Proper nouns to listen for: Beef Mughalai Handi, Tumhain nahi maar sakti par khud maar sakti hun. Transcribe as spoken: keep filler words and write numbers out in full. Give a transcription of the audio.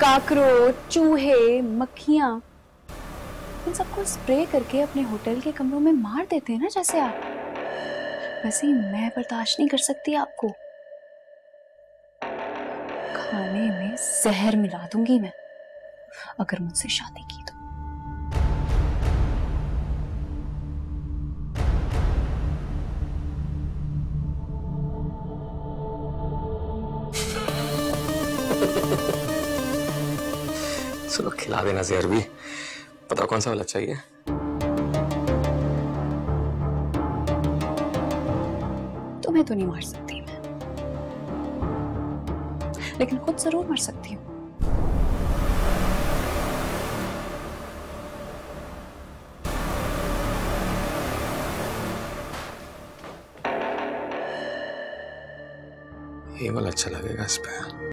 Cockroach, चूहे, मक्खियाँ इन सबको स्प्रे करके अपने होटल के कमरों में मार देते हैं ना जैसे आप। वैसे मैं बर्दाश्त नहीं कर सकती आपको। खाने में जहर मिला दूंगी मैं अगर मुझसे शादी की तो। चलो खिला देना जहर भी। पता कौन सा वाला चाहिए? तुम्हें तो नहीं मार सकती मैं, लेकिन खुद जरूर मार सकती हूँ। ये वाला अच्छा लगेगा इस पे।